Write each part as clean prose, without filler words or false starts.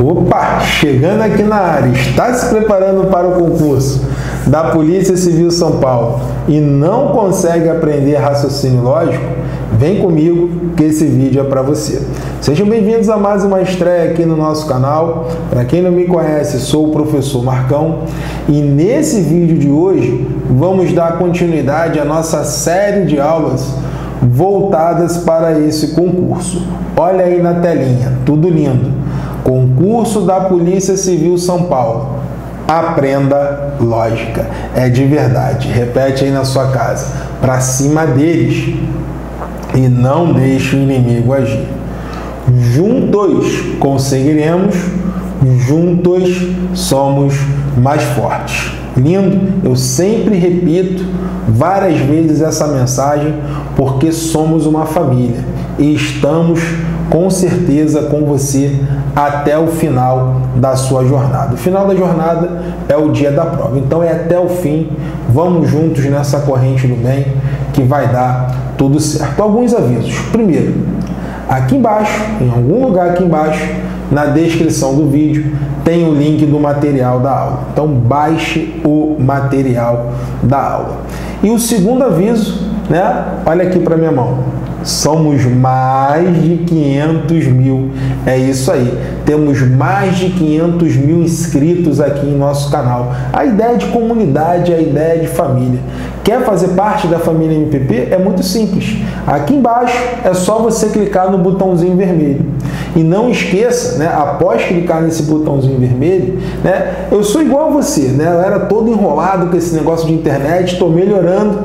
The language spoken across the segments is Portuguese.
Opa, chegando aqui na área, está se preparando para o concurso da Polícia Civil São Paulo e não consegue aprender raciocínio lógico? Vem comigo que esse vídeo é para você. Sejam bem-vindos a mais uma estreia aqui no nosso canal. Para quem não me conhece, sou o professor Marcão e nesse vídeo de hoje vamos dar continuidade à nossa série de aulas voltadas para esse concurso. Olha aí na telinha, tudo lindo. Concurso da Polícia Civil São Paulo. Aprenda lógica. É de verdade. Repete aí na sua casa. Para cima deles. E não deixe o inimigo agir. Juntos conseguiremos. Juntos somos mais fortes. Lindo? Eu sempre repito várias vezes essa mensagem porque somos uma família. E estamos com certeza com você até o final da sua jornada. O final da jornada é o dia da prova. Então é até o fim. Vamos juntos nessa corrente do bem que vai dar tudo certo. Alguns avisos. Primeiro, aqui embaixo, em algum lugar aqui embaixo, na descrição do vídeo, tem o link do material da aula. Então baixe o material da aula. E o segundo aviso, né? Olha aqui para minha mão. Somos mais de 500 mil, é isso aí, temos mais de 500 mil inscritos aqui em nosso canal. A ideia de comunidade, a ideia de família. Quer fazer parte da família MPP? É muito simples, aqui embaixo é só você clicar no botãozinho vermelho. E não esqueça, né, após clicar nesse botãozinho vermelho, né, eu sou igual a você, né, eu era todo enrolado com esse negócio de internet, estou melhorando,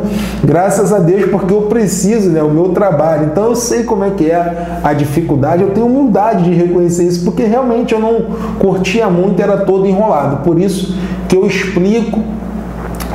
graças a Deus, porque eu preciso, né, o meu trabalho, então eu sei como é que é a dificuldade, eu tenho humildade de reconhecer isso, porque realmente eu não curtia muito, era todo enrolado, por isso que eu explico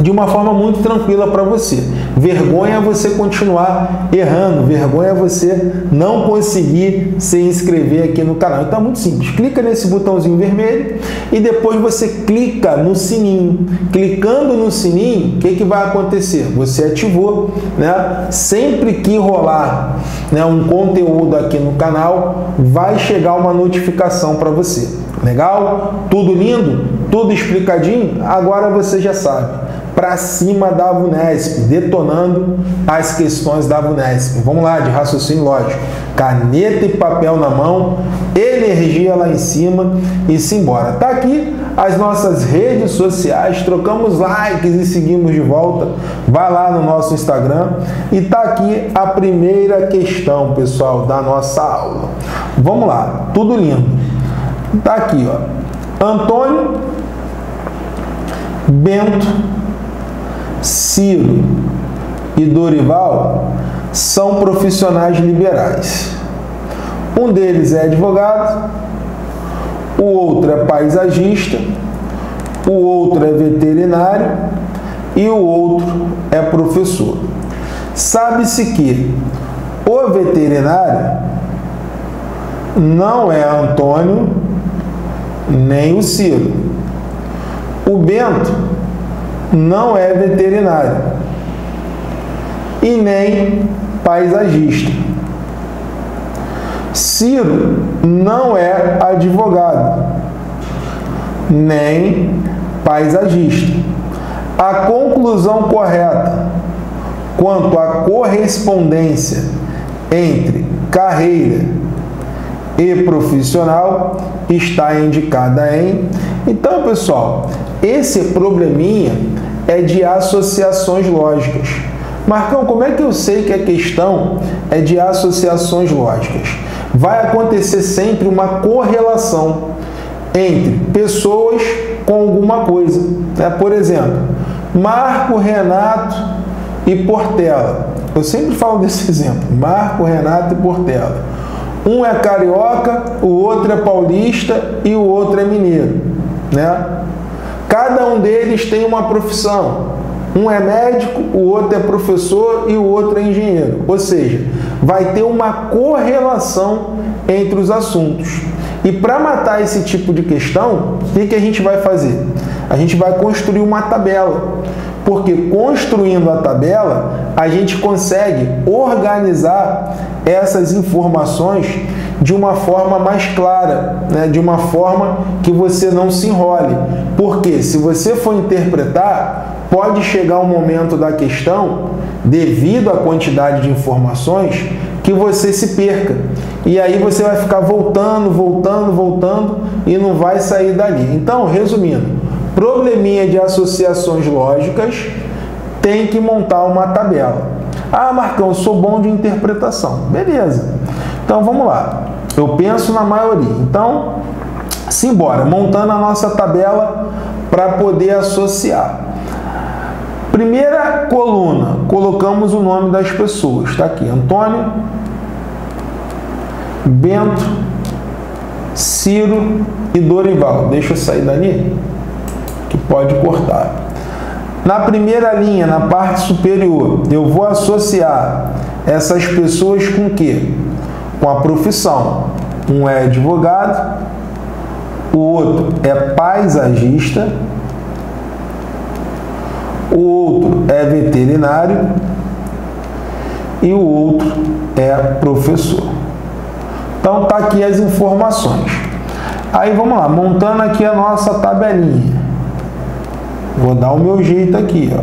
de uma forma muito tranquila para você. Vergonha é você continuar errando, vergonha é você não conseguir se inscrever aqui no canal. Então é muito simples, clica nesse botãozinho vermelho e depois você clica no sininho. Clicando no sininho, o que vai acontecer? Você ativou, né? Sempre que rolar, né, um conteúdo aqui no canal, vai chegar uma notificação para você. Legal? Tudo lindo? Tudo explicadinho? Agora você já sabe. Para cima da Vunesp, detonando as questões da Vunesp. Vamos lá, de raciocínio lógico. Caneta e papel na mão, energia lá em cima e simbora. Tá aqui as nossas redes sociais, trocamos likes e seguimos de volta. Vai lá no nosso Instagram e tá aqui a primeira questão, pessoal, da nossa aula. Vamos lá, tudo lindo. Tá aqui, ó. Antônio, Bento, Ciro e Dorival são profissionais liberais. Um deles é advogado, o outro é paisagista, o outro é veterinário e o outro é professor. Sabe-se que o veterinário não é Antônio nem o Ciro. O Bento não é veterinário e nem paisagista. Ciro não é advogado nem paisagista. A conclusão correta quanto à correspondência entre carreira e profissional está indicada em... Então, pessoal, esse probleminha é de associações lógicas. Marcão, como é que eu sei que a questão é de associações lógicas? Vai acontecer sempre uma correlação entre pessoas com alguma coisa, né? Por exemplo, Marco, Renato e Portela. Eu sempre falo desse exemplo, Marco, Renato e Portela. Um é carioca, o outro é paulista e o outro é mineiro, né? Cada um deles tem uma profissão. Um é médico, o outro é professor e o outro é engenheiro. Ou seja, vai ter uma correlação entre os assuntos. E para matar esse tipo de questão, o que a gente vai fazer? A gente vai construir uma tabela. Porque construindo a tabela, a gente consegue organizar essas informações de uma forma mais clara, né? De uma forma que você não se enrole. Porque se você for interpretar, pode chegar um momento da questão, devido à quantidade de informações, que você se perca. E aí você vai ficar voltando e não vai sair dali. Então, resumindo, probleminha de associações lógicas, tem que montar uma tabela. Ah, Marcão, eu sou bom de interpretação. Beleza. Então, vamos lá. Eu penso na maioria. Então, simbora, montando a nossa tabela para poder associar. Primeira coluna, colocamos o nome das pessoas. Está aqui, Antônio, Bento, Ciro e Dorival. Deixa eu sair dali, que pode cortar. Na primeira linha, na parte superior, eu vou associar essas pessoas com o quê? Com a profissão. Um é advogado, o outro é paisagista, o outro é veterinário e o outro é professor. Então, tá aqui as informações. Aí, vamos lá, montando aqui a nossa tabelinha. Vou dar o meu jeito aqui, ó.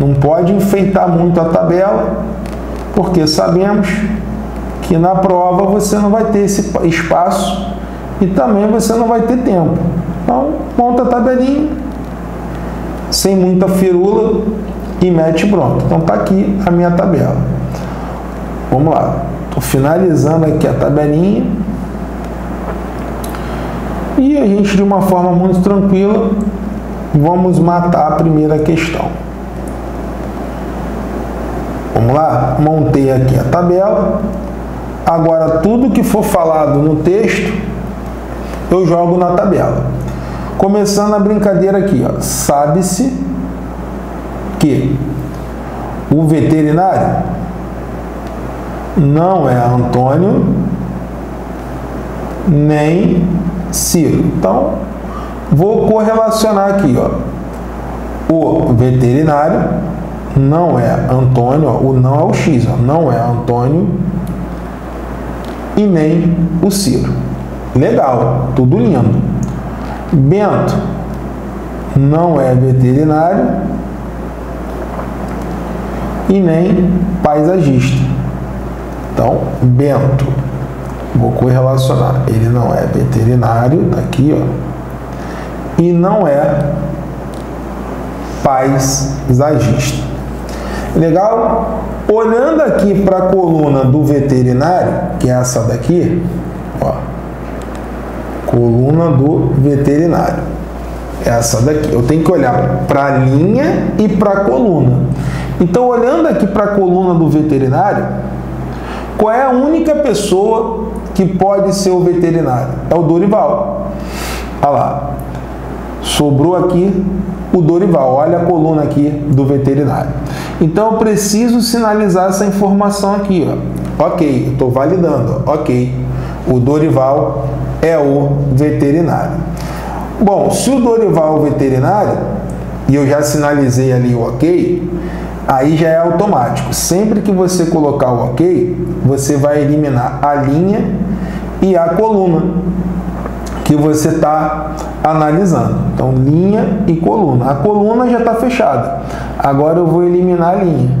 Não pode enfeitar muito a tabela, porque sabemos que na prova você não vai ter esse espaço e também você não vai ter tempo. Então, monta a tabelinha, sem muita firula, e mete pronto. Então, tá aqui a minha tabela. Vamos lá. Tô finalizando aqui a tabelinha. E a gente, de uma forma muito tranquila, vamos matar a primeira questão. Vamos lá? Montei aqui a tabela. Agora, tudo que for falado no texto, eu jogo na tabela. Começando a brincadeira aqui, ó. Sabe-se que o veterinário não é Antônio nem Ciro. Então, vou correlacionar aqui, ó. O veterinário não é Antônio, ó. O não é o X, ó. Não é Antônio e nem o Ciro. Legal, tudo lindo. Bento não é veterinário e nem paisagista. Então, Bento, vou correlacionar. Ele não é veterinário, tá aqui, ó. E não é paisagista. Legal? Olhando aqui para a coluna do veterinário, que é essa daqui, ó, coluna do veterinário, essa daqui. Eu tenho que olhar para a linha e para a coluna. Então, olhando aqui para a coluna do veterinário, qual é a única pessoa que pode ser o veterinário? É o Dorival. Olha lá. Sobrou aqui o Dorival. Olha a coluna aqui do veterinário. Então, eu preciso sinalizar essa informação aqui, ó. Ok, estou validando. Ó. Ok, o Dorival é o veterinário. Bom, se o Dorival é o veterinário, e eu já sinalizei ali o ok, aí já é automático. Sempre que você colocar o ok, você vai eliminar a linha e a coluna que você está analisando. Então, linha e coluna. A coluna já está fechada. Agora eu vou eliminar a linha.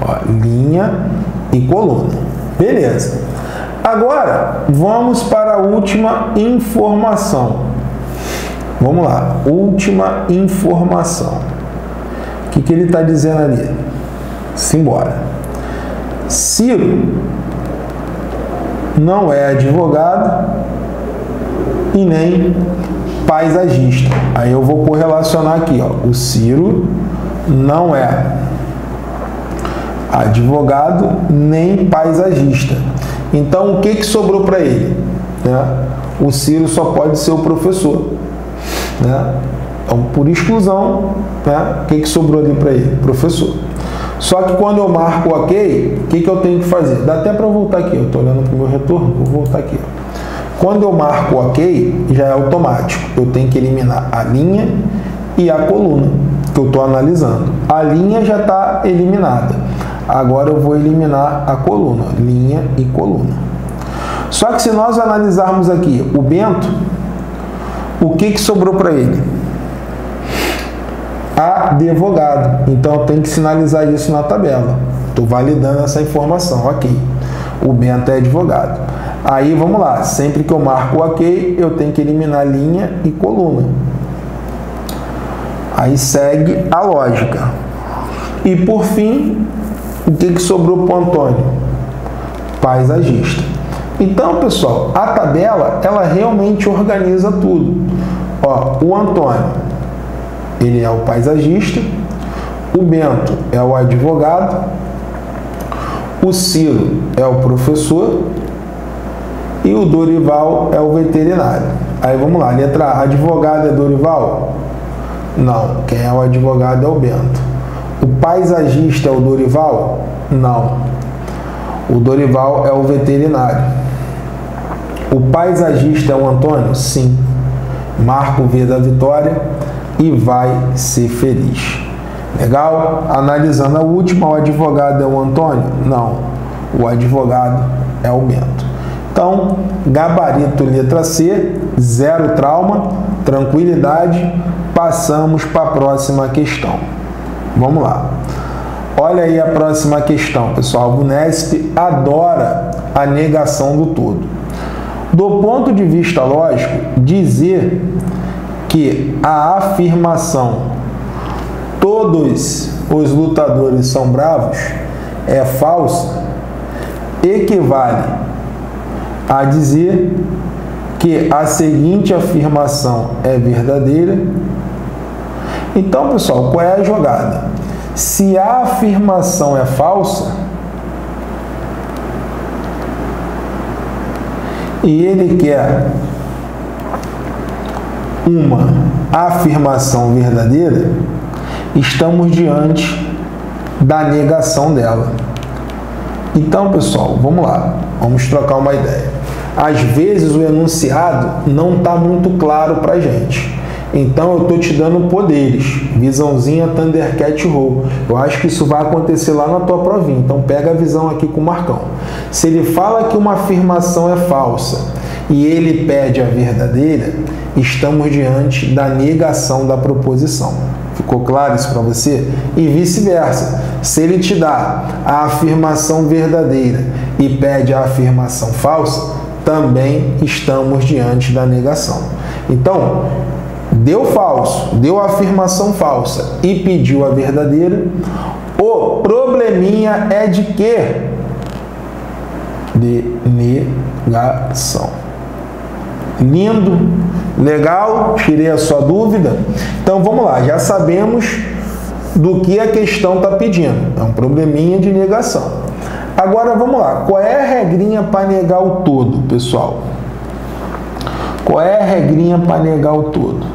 Ó, linha e coluna. Beleza. Agora, vamos para a última informação. Vamos lá. Última informação. O que ele está dizendo ali? Simbora. Ciro não é advogado e nem paisagista. Aí eu vou correlacionar aqui, ó. O Ciro não é advogado nem paisagista. Então, o que que sobrou para ele? Né? O Ciro só pode ser o professor. Né? Então, por exclusão, né? O que que sobrou ali para ele? Professor. Só que quando eu marco o ok, o que que eu tenho que fazer? Dá até para voltar aqui. Eu estou olhando para o meu retorno, vou voltar aqui, ó. Quando eu marco ok, já é automático. Eu tenho que eliminar a linha e a coluna que eu estou analisando. A linha já está eliminada. Agora eu vou eliminar a coluna, linha e coluna. Só que se nós analisarmos aqui o Bento, o que sobrou para ele? Advogado. Então tem que sinalizar isso na tabela. Estou validando essa informação, ok. O Bento é advogado. Aí vamos lá, sempre que eu marco o ok, eu tenho que eliminar linha e coluna. Aí segue a lógica. E por fim, o que sobrou para o Antônio? Paisagista. Então, pessoal, a tabela, ela realmente organiza tudo. Ó, o Antônio, ele é o paisagista. O Bento é o advogado. O Ciro é o professor. E o Dorival é o veterinário. Aí vamos lá, letra A, advogado é Dorival? Não, quem é o advogado é o Bento. O paisagista é o Dorival? Não, o Dorival é o veterinário. O paisagista é o Antônio? Sim. Marca o V da vitória e vai ser feliz. Legal? Analisando a última, o advogado é o Antônio? Não, o advogado é o Bento. Então, gabarito letra C, zero trauma, tranquilidade. Passamos para a próxima questão. Vamos lá. Olha aí a próxima questão, pessoal. A Vunesp adora a negação do todo. Do ponto de vista lógico, dizer que a afirmação todos os lutadores são bravos é falsa equivale a dizer que a seguinte afirmação é verdadeira. Então, pessoal, qual é a jogada? Se a afirmação é falsa e ele quer uma afirmação verdadeira, estamos diante da negação dela. Então, pessoal, vamos lá, vamos trocar uma ideia. Às vezes o enunciado não está muito claro para a gente. Então, eu estou te dando poderes, visãozinha Thundercat Roll. Eu acho que isso vai acontecer lá na tua provinha, então pega a visão aqui com o Marcão. Se ele fala que uma afirmação é falsa e ele pede a verdadeira, estamos diante da negação da proposição. Ficou claro isso para você? E vice-versa. Se ele te dá a afirmação verdadeira e pede a afirmação falsa, também estamos diante da negação. Então, deu falso, deu a afirmação falsa e pediu a verdadeira, o probleminha é de quê? De negação. Lindo, legal, tirei a sua dúvida. Então vamos lá, já sabemos do que a questão está pedindo. É um probleminha de negação. Agora vamos lá, qual é a regrinha para negar o todo, pessoal? Qual é a regrinha para negar o todo?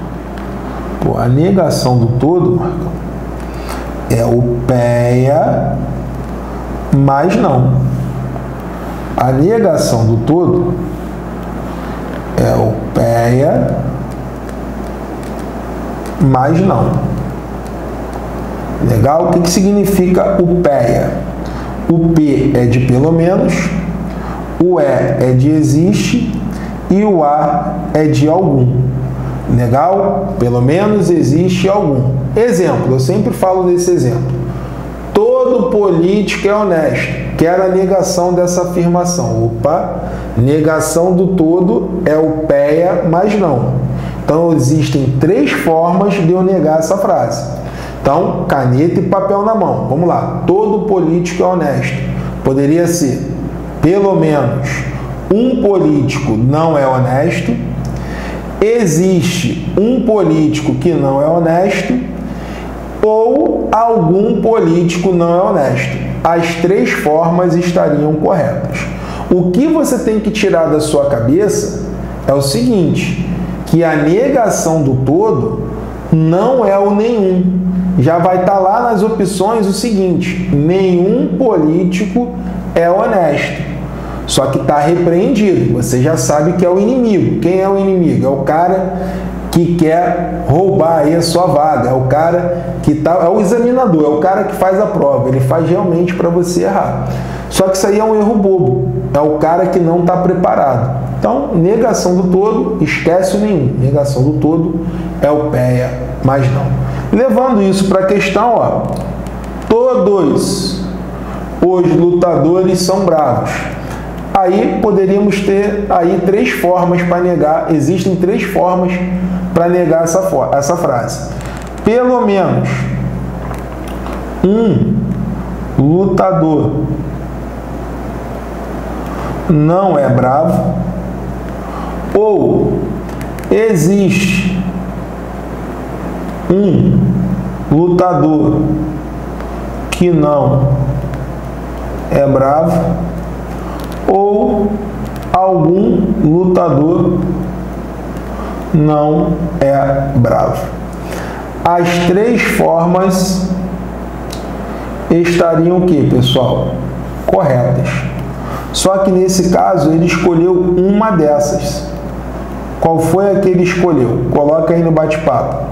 Pô, a negação do todo, Marcão, é o PEA mais não. A negação do todo é o PEA mais não. Legal? O que significa o PEA? O P é de pelo menos, o E é de existe e o A é de algum. Legal? Pelo menos, existe, algum. Exemplo, eu sempre falo desse exemplo. Todo político é honesto. Quero a negação dessa afirmação. Opa, negação do todo é o PEA mais não. Então, existem três formas de eu negar essa frase. Então, caneta e papel na mão. Vamos lá. Todo político é honesto. Poderia ser, pelo menos, um político não é honesto. Existe um político que não é honesto. Ou algum político não é honesto. As três formas estariam corretas. O que você tem que tirar da sua cabeça é o seguinte, que a negação do todo não é o nenhum. Já vai estar lá nas opções o seguinte, nenhum político é honesto. Só que está repreendido, você já sabe que é o inimigo. Quem é o inimigo? É o cara que quer roubar aí a sua vaga, é o cara que está, é o examinador, é o cara que faz a prova, ele faz realmente para você errar. Só que isso aí é um erro bobo. é o cara que não está preparado. Então, negação do todo, esquece o nenhum. Negação do todo é o PEA, mas não. Levando isso para a questão, ó, todos os lutadores são bravos. Aí poderíamos ter aí três formas para negar, existem três formas para negar essa frase. Pelo menos um lutador não é bravo, ou existe um lutador que não é bravo, ou algum lutador não é bravo. As três formas estariam o que, pessoal? Corretas. Só que nesse caso ele escolheu uma dessas. Qual foi a que ele escolheu? Coloca aí no bate-papo.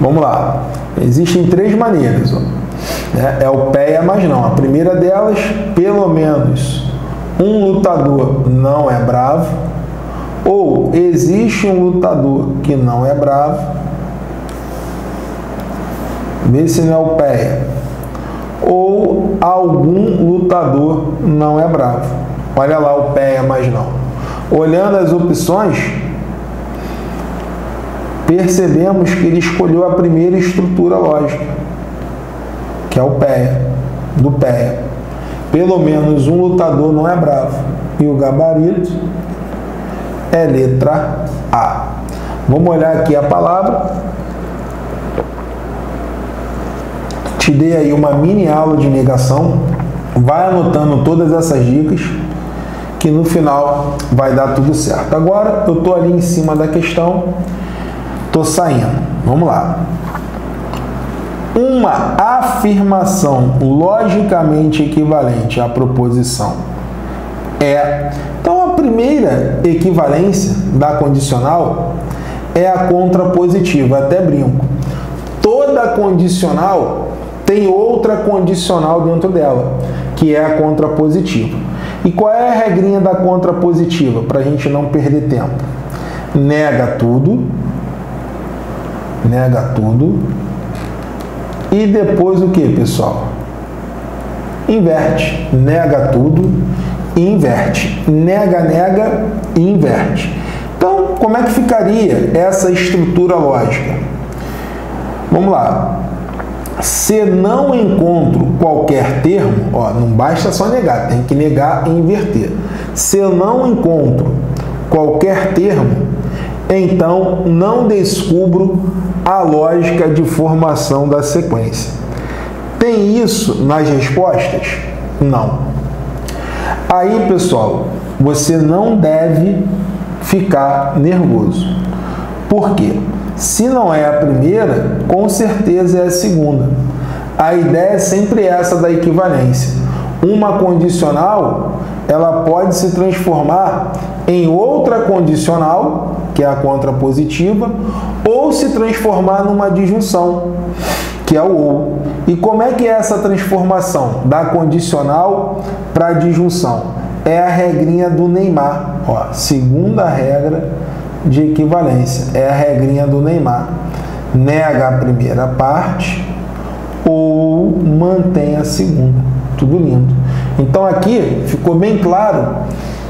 Vamos lá. Existem três maneiras, ó. É o PEA, mas não. A primeira delas, pelo menos um lutador não é bravo, ou existe um lutador que não é bravo. Vê se não é o PEA. Ou algum lutador não é bravo. Olha lá o PEA, mas não. Olhando as opções, percebemos que ele escolheu a primeira estrutura lógica, que é o PEA, do PEA. Pelo menos um lutador não é bravo. E o gabarito é letra A. Vamos olhar aqui a palavra. Te dei aí uma mini aula de negação. Vai anotando todas essas dicas, que no final vai dar tudo certo. Agora eu tô ali em cima da questão, tô saindo. Vamos lá. Uma afirmação logicamente equivalente à proposição é. Então a primeira equivalência da condicional é a contrapositiva, até brinco. Toda condicional tem outra condicional dentro dela, que é a contrapositiva. E qual é a regrinha da contrapositiva, para a gente não perder tempo? Nega tudo, e depois o que, pessoal? Inverte. Nega tudo e inverte. Nega, nega e inverte. Então, como é que ficaria essa estrutura lógica? Vamos lá. Se não encontro qualquer termo, ó, não basta só negar, tem que negar e inverter. Se eu não encontro qualquer termo, então não descubro a lógica de formação da sequência. Tem isso nas respostas? Não. Aí, pessoal, você não deve ficar nervoso. Por quê? Se não é a primeira, com certeza é a segunda. A ideia é sempre essa da equivalência. Uma condicional, ela pode se transformar em outra condicional, que é a contrapositiva, ou se transformar numa adjunção, que é o ou. E como é que é essa transformação da condicional para adjunção? É a regrinha do Neymar, ó, segunda regra de equivalência, é a regrinha do Neymar. Nega a primeira parte ou mantém a segunda. Tudo lindo. Então aqui ficou bem claro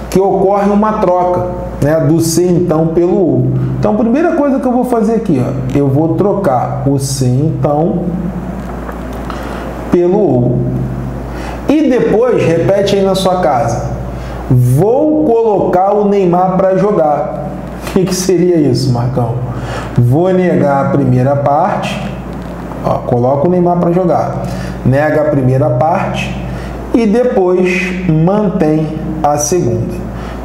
que ocorre uma troca, né, do se então pelo ou. Então a primeira coisa que eu vou fazer aqui, ó, eu vou trocar o se então pelo ou. E depois, repete aí na sua casa, vou colocar o Neymar para jogar. O que seria isso, Marcão? Vou negar a primeira parte, ó, coloco o Neymar para jogar, nega a primeira parte e depois mantém a segunda.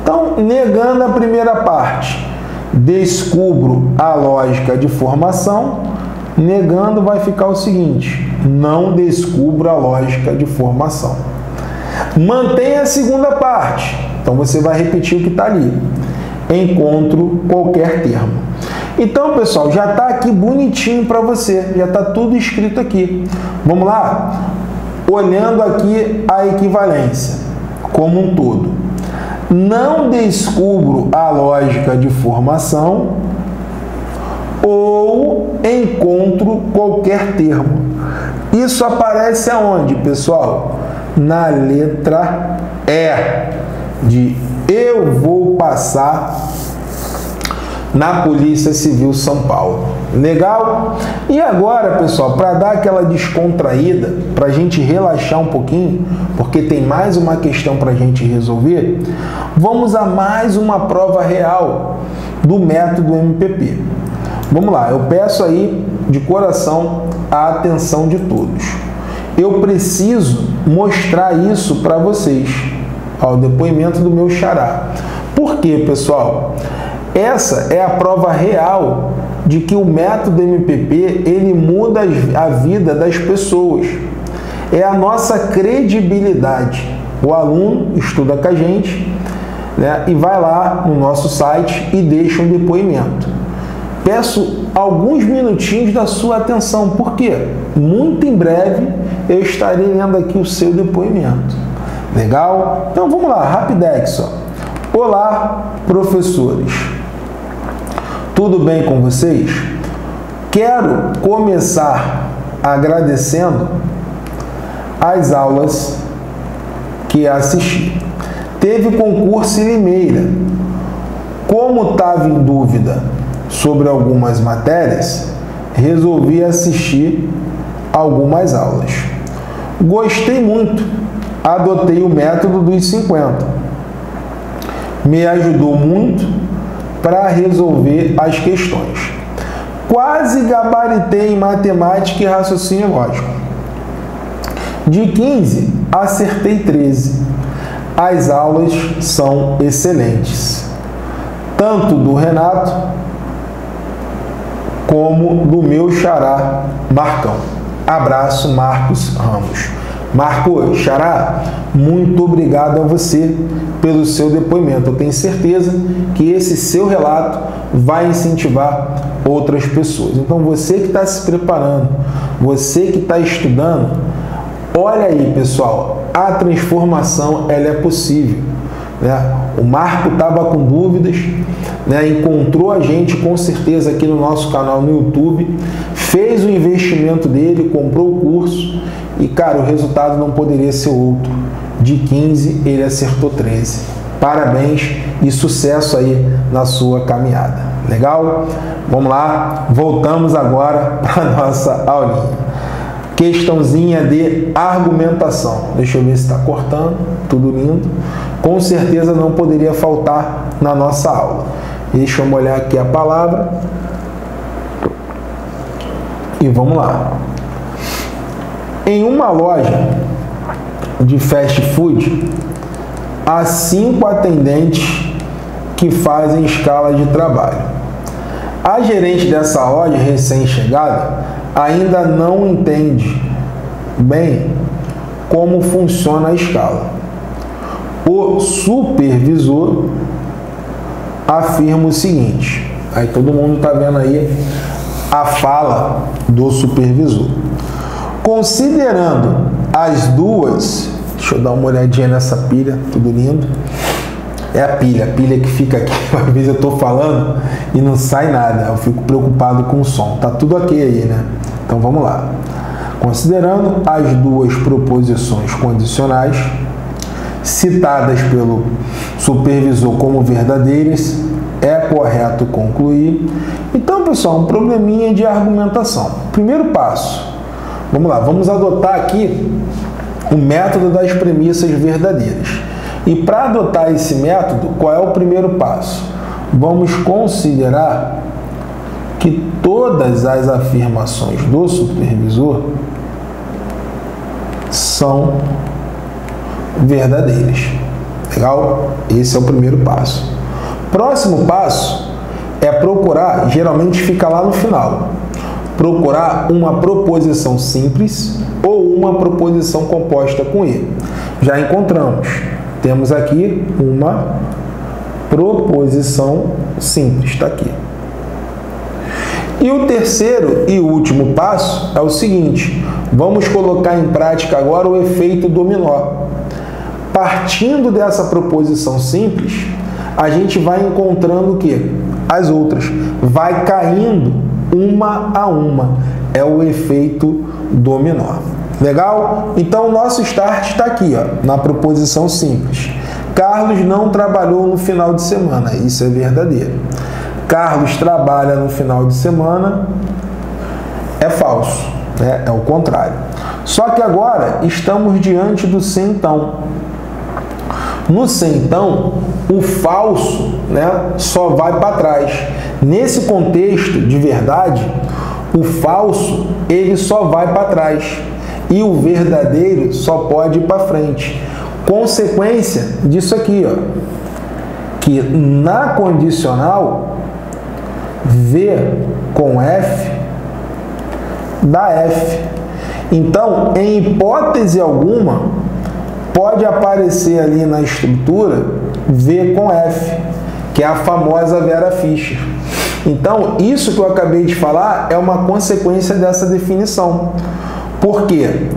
Então, negando a primeira parte, descubro a lógica de formação. Negando vai ficar o seguinte, não descubro a lógica de formação. Mantém a segunda parte, então você vai repetir o que está ali. Encontro qualquer termo. Então, pessoal, já está aqui bonitinho para você, já está tudo escrito aqui. Vamos lá? Olhando aqui a equivalência. como um todo. Não descubro a lógica de formação ou encontro qualquer termo. Isso aparece aonde, pessoal? Na letra E, de eu vou passar na Polícia Civil São Paulo. Legal? E agora, pessoal, para dar aquela descontraída, para a gente relaxar um pouquinho, porque tem mais uma questão para a gente resolver, vamos a mais uma prova real do método MPP. Vamos lá, eu peço aí de coração a atenção de todos. Eu preciso mostrar isso para vocês. Ó, o depoimento do meu xará. Por quê, pessoal? Essa é a prova real de que o método MPP, ele muda a vida das pessoas. É a nossa credibilidade. O aluno estuda com a gente, né, e vai lá no nosso site e deixa um depoimento. Peço alguns minutinhos da sua atenção, porque muito em breve eu estarei lendo aqui o seu depoimento. Legal? Então vamos lá, rapidex, ó. Olá, professores. Tudo bem com vocês? Quero começar agradecendo as aulas que assisti. Teve concurso em Limeira. Como estava em dúvida sobre algumas matérias, resolvi assistir algumas aulas. Gostei muito. Adotei o método dos 50. Me ajudou muito para resolver as questões. Quase gabaritei em matemática e raciocínio lógico. De 15, acertei 13. As aulas são excelentes, tanto do Renato como do meu xará Marcão. Abraço, Marcos Ramos. Marco, xará, muito obrigado a você pelo seu depoimento. Eu tenho certeza que esse seu relato vai incentivar outras pessoas. Então, você que está se preparando, você que está estudando, olha aí, pessoal, a transformação, ela é possível, né? O Marco estava com dúvidas, né? Encontrou a gente, com certeza, aqui no nosso canal no YouTube, fez o investimento dele, comprou o curso e, cara, o resultado não poderia ser outro. De 15, ele acertou 13. Parabéns e sucesso aí na sua caminhada. Legal? Vamos lá, voltamos agora para a nossa aulinha. Questãozinha de argumentação. Deixa eu ver se está cortando, tudo lindo. Com certeza não poderia faltar na nossa aula. Deixa eu olhar aqui a palavra. E vamos lá. Em uma loja de fast food, há 5 atendentes que fazem escala de trabalho. A gerente dessa loja, recém-chegada, ainda não entende bem como funciona a escala. O supervisor afirma o seguinte. Aí todo mundo está vendo aí a fala do supervisor. Considerando as duas, deixa eu dar uma olhadinha nessa pilha, tudo lindo. É a pilha que fica aqui. Às vezes eu estou falando e não sai nada, eu fico preocupado com o som. Tá tudo ok aí, né? Então vamos lá. Considerando as duas proposições condicionais citadas pelo supervisor como verdadeiras, é correto concluir. Então, pessoal, um probleminha de argumentação. Primeiro passo. Vamos lá, vamos adotar aqui o método das premissas verdadeiras. E para adotar esse método, qual é o primeiro passo? Vamos considerar que todas as afirmações do supervisor são verdadeiras. Legal? Esse é o primeiro passo. Próximo passo é procurar, geralmente fica lá no final, procurar uma proposição simples ou uma proposição composta com E. Já encontramos. Temos aqui uma proposição simples. Está aqui. E o terceiro e último passo é o seguinte. Vamos colocar em prática agora o efeito dominó. Partindo dessa proposição simples, a gente vai encontrando o quê? As outras. Vai caindo uma a uma. É o efeito dominó. Legal? Então, o nosso start está aqui, ó, na proposição simples. Carlos não trabalhou no final de semana. Isso é verdadeiro. Carlos trabalha no final de semana. É falso, né? É o contrário. Só que agora estamos diante do se então. No se então, o falso, né, só vai para trás. Nesse contexto de verdade, o falso ele só vai para trás e o verdadeiro só pode ir para frente. Consequência disso aqui, ó, que na condicional V com F dá F. Então, em hipótese alguma, pode aparecer ali na estrutura V com F, que é a famosa Vera Fischer. Então, isso que eu acabei de falar é uma consequência dessa definição. Por quê?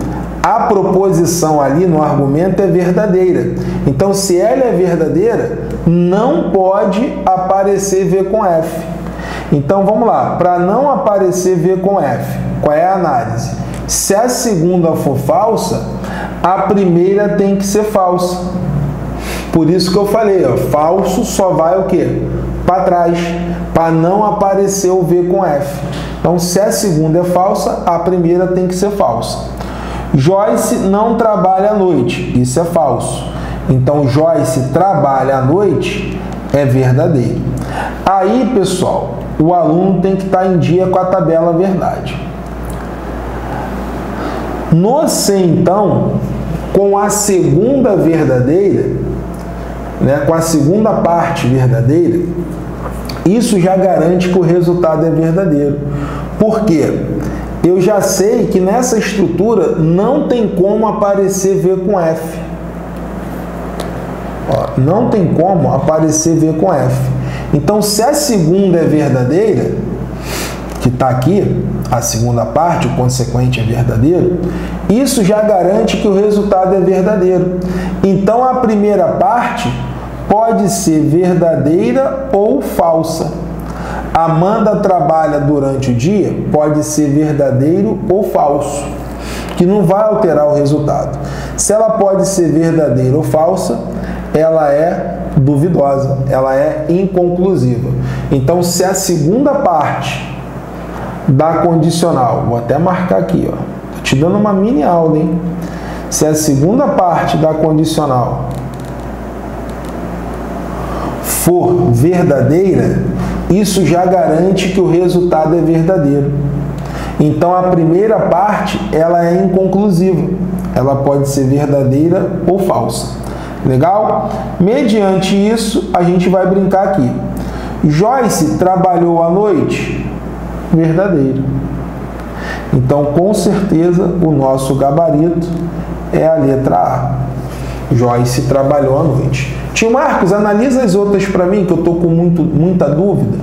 A proposição ali no argumento é verdadeira. Então, se ela é verdadeira, não pode aparecer V com F. Então, vamos lá. Para não aparecer V com F, qual é a análise? Se a segunda for falsa, a primeira tem que ser falsa. Por isso que eu falei, ó, falso só vai o quê? Para trás, para não aparecer o V com F. Então, se a segunda é falsa, a primeira tem que ser falsa. Joyce não trabalha à noite. Isso é falso. Então, Joyce trabalha à noite é verdadeiro. Aí, pessoal, o aluno tem que estar em dia com a tabela verdade. No se então, com a segunda verdadeira, né, com a segunda parte verdadeira, isso já garante que o resultado é verdadeiro. Por quê? Eu já sei que nessa estrutura não tem como aparecer V com F. Ó, não tem como aparecer V com F. Então, se a segunda é verdadeira, que está aqui, a segunda parte, o consequente é verdadeiro, isso já garante que o resultado é verdadeiro. Então, a primeira parte pode ser verdadeira ou falsa. Amanda trabalha durante o dia, pode ser verdadeiro ou falso, que não vai alterar o resultado. Se ela pode ser verdadeira ou falsa, ela é duvidosa, ela é inconclusiva. Então, se a segunda parte da condicional, vou até marcar aqui, ó, tô te dando uma mini aula, hein? Se a segunda parte da condicional for verdadeira, isso já garante que o resultado é verdadeiro. Então, a primeira parte, ela é inconclusiva. Ela pode ser verdadeira ou falsa. Legal? Mediante isso, a gente vai brincar aqui. Joyce trabalhou à noite? Verdadeiro. Então, com certeza, o nosso gabarito é a letra A. Joyce trabalhou à noite. Tio Marcos, analisa as outras para mim, que eu estou com muita dúvida.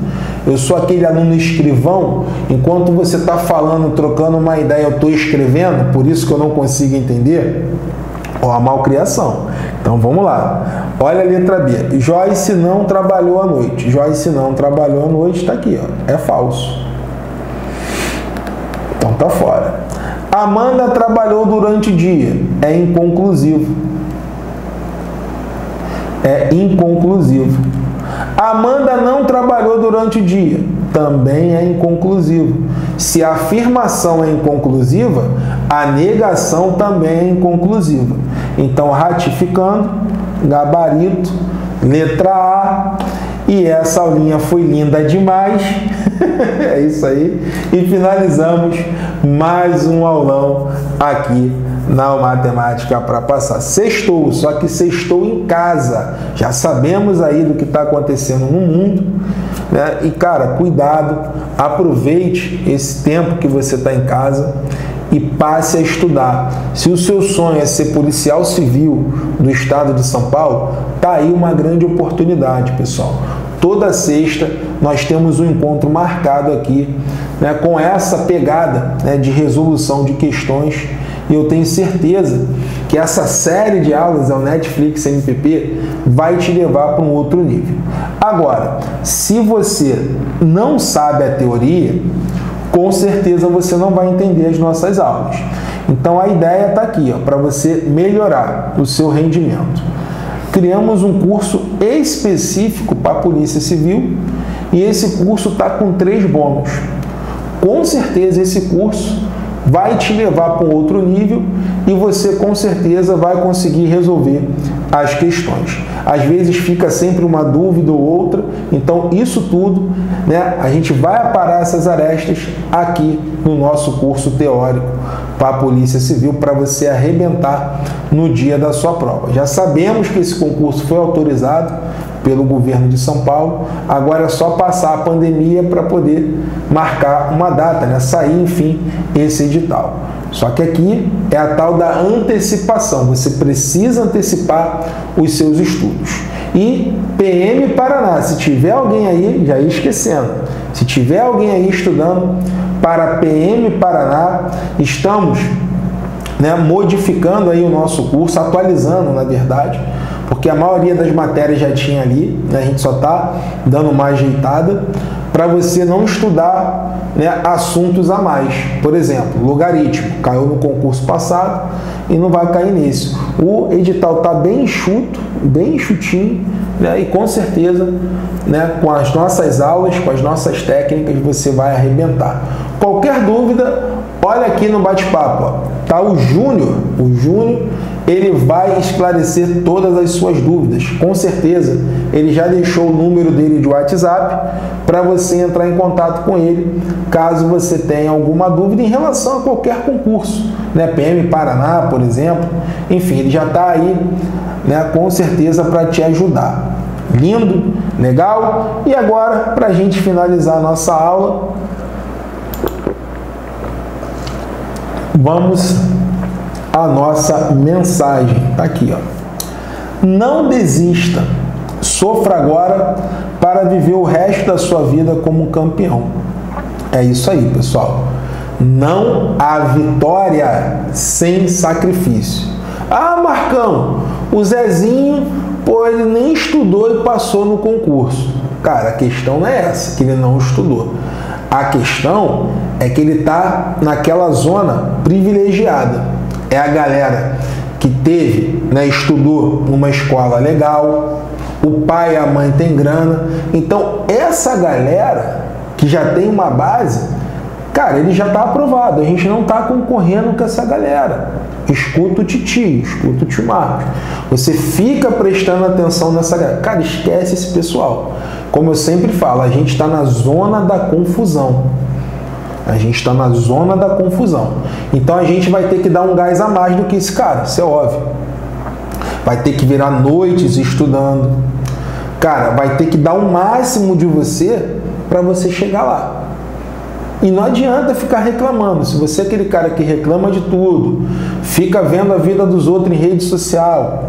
Eu sou aquele aluno escrivão, enquanto você está falando, trocando uma ideia, eu estou escrevendo, por isso que eu não consigo entender. Ó, a malcriação. Então, vamos lá. Olha a letra B. Joyce não trabalhou à noite. Joyce não trabalhou à noite, está aqui, ó. É falso. Então, está fora. Amanda trabalhou durante o dia. É inconclusivo. É inconclusivo. Amanda não trabalhou durante o dia. Também é inconclusivo. Se a afirmação é inconclusiva, a negação também é inconclusiva. Então, ratificando, gabarito, letra A. E essa aulinha foi linda demais. É isso aí. E finalizamos mais um aulão aqui na Matemática Pra Passar. Sextou, só que sextou em casa. Já sabemos aí do que está acontecendo no mundo, né? E, cara, cuidado. Aproveite esse tempo que você está em casa e passe a estudar. Se o seu sonho é ser policial civil do estado de São Paulo, tá aí uma grande oportunidade, pessoal. Toda sexta nós temos um encontro marcado aqui, né, com essa pegada, né, de resolução de questões. E eu tenho certeza que essa série de aulas ao Netflix MPP vai te levar para um outro nível. Agora, se você não sabe a teoria, com certeza você não vai entender as nossas aulas. Então a ideia está aqui, para você melhorar o seu rendimento. Criamos um curso específico para a Polícia Civil e esse curso está com 3 bônus. Com certeza esse curso vai te levar para um outro nível e você com certeza vai conseguir resolver as questões. Às vezes fica sempre uma dúvida ou outra, então isso tudo, né, a gente vai aparar essas arestas aqui no nosso curso teórico para a Polícia Civil, para você arrebentar no dia da sua prova. Já sabemos que esse concurso foi autorizado pelo governo de São Paulo, agora é só passar a pandemia para poder marcar uma data, né? Sair, enfim, esse edital. Só que aqui é a tal da antecipação, você precisa antecipar os seus estudos. E PM Paraná, se tiver alguém aí, já ia esquecendo, se tiver alguém aí estudando para PM Paraná, estamos, né, modificando aí o nosso curso, atualizando, na verdade, porque a maioria das matérias já tinha ali, né? A gente só está dando uma ajeitada para você não estudar, né, assuntos a mais. Por exemplo, logaritmo, caiu no concurso passado e não vai cair nesse. O edital está bem enxuto, bem enxutinho, né, e com certeza, né, com as nossas aulas, com as nossas técnicas, você vai arrebentar. Qualquer dúvida, olha aqui no bate-papo, tá o Júnior, ele vai esclarecer todas as suas dúvidas. Com certeza, ele já deixou o número dele de WhatsApp para você entrar em contato com ele, caso você tenha alguma dúvida em relação a qualquer concurso, né? PM Paraná, por exemplo. Enfim, ele já está aí, né, com certeza, para te ajudar. Lindo, legal. E agora, para a gente finalizar a nossa aula, vamos a nossa mensagem, tá aqui, ó. Não desista, sofra agora para viver o resto da sua vida como campeão. É isso aí, pessoal. Não há vitória sem sacrifício. Ah, Marcão, o Zezinho, pô, ele nem estudou e passou no concurso. Cara, a questão não é essa, que ele não estudou. A questão é que ele tá naquela zona privilegiada. É a galera que teve, né, estudou numa escola legal, o pai e a mãe tem grana. Então, essa galera que já tem uma base, cara, ele já está aprovado. A gente não está concorrendo com essa galera. Escuta o titio, escuta o tio Marcos. Você fica prestando atenção nessa galera. Cara, esquece esse pessoal. Como eu sempre falo, a gente está na zona da confusão. A gente está na zona da confusão. Então a gente vai ter que dar um gás a mais do que esse cara, isso é óbvio. Vai ter que virar noites estudando. Cara, vai ter que dar o máximo de você para você chegar lá. E não adianta ficar reclamando. Se você é aquele cara que reclama de tudo, fica vendo a vida dos outros em rede social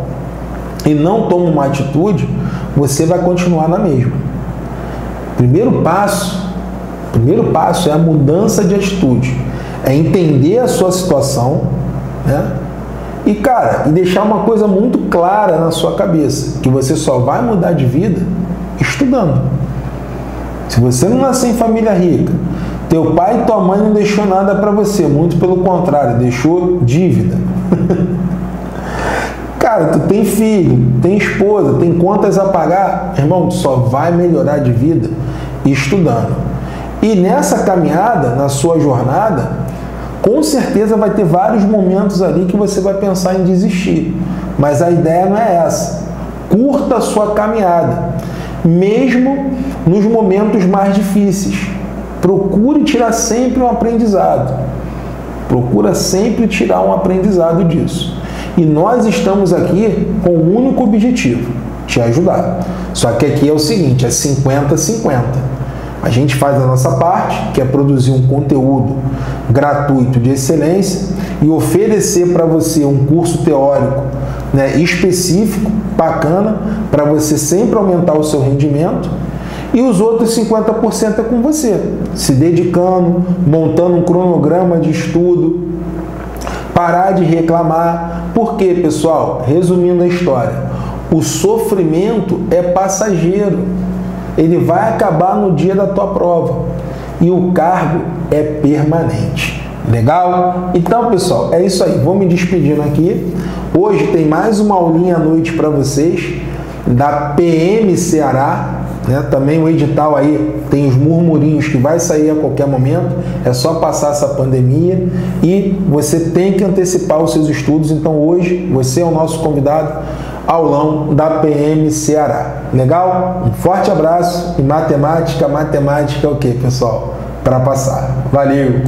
e não toma uma atitude, você vai continuar na mesma. Primeiro passo é a mudança de atitude, é entender a sua situação, né? E, cara, deixar uma coisa muito clara na sua cabeça, que você só vai mudar de vida estudando. Se você não nasceu em família rica, teu pai e tua mãe não deixou nada para você, muito pelo contrário, deixou dívida. Cara, tu tem filho, tem esposa, tem contas a pagar, irmão, tu só vai melhorar de vida estudando. E nessa caminhada, na sua jornada, com certeza vai ter vários momentos ali que você vai pensar em desistir. Mas a ideia não é essa. Curta a sua caminhada, mesmo nos momentos mais difíceis. Procure tirar sempre um aprendizado. Procura sempre tirar um aprendizado disso. E nós estamos aqui com um único objetivo, te ajudar. Só que aqui é o seguinte, é 50-50. A gente faz a nossa parte, que é produzir um conteúdo gratuito de excelência e oferecer para você um curso teórico, né, específico, bacana, para você sempre aumentar o seu rendimento. E os outros 50% é com você, se dedicando, montando um cronograma de estudo, parar de reclamar, Por quê, pessoal? Resumindo a história, o sofrimento é passageiro, ele vai acabar no dia da tua prova e o cargo é permanente. Legal? Então, pessoal, é isso aí. Vou me despedindo aqui. Hoje tem mais uma aulinha à noite para vocês da PM Ceará, né? Também o edital aí tem os murmurinhos que vai sair a qualquer momento. É só passar essa pandemia e você tem que antecipar os seus estudos. Então, hoje você é o nosso convidado aulão da PM Ceará. Legal? Um forte abraço e matemática é o que, pessoal? Para passar. Valeu!